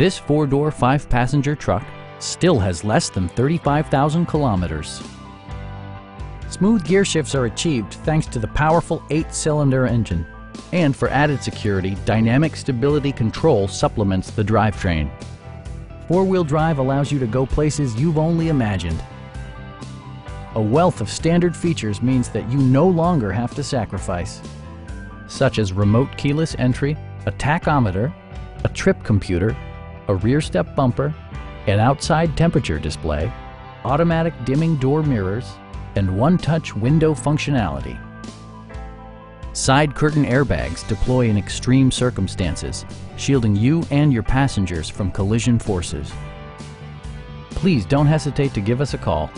This four-door, five-passenger truck still has less than 35,000 kilometers. Smooth gear shifts are achieved thanks to the powerful 8-cylinder engine. And for added security, dynamic stability control supplements the drivetrain. Four-wheel drive allows you to go places you've only imagined. A wealth of standard features means that you no longer have to sacrifice, such as remote keyless entry, a tachometer, a trip computer, a rear step bumper, an outside temperature display, automatic dimming door mirrors, and one-touch window functionality. Side curtain airbags deploy in extreme circumstances, shielding you and your passengers from collision forces. Please don't hesitate to give us a call.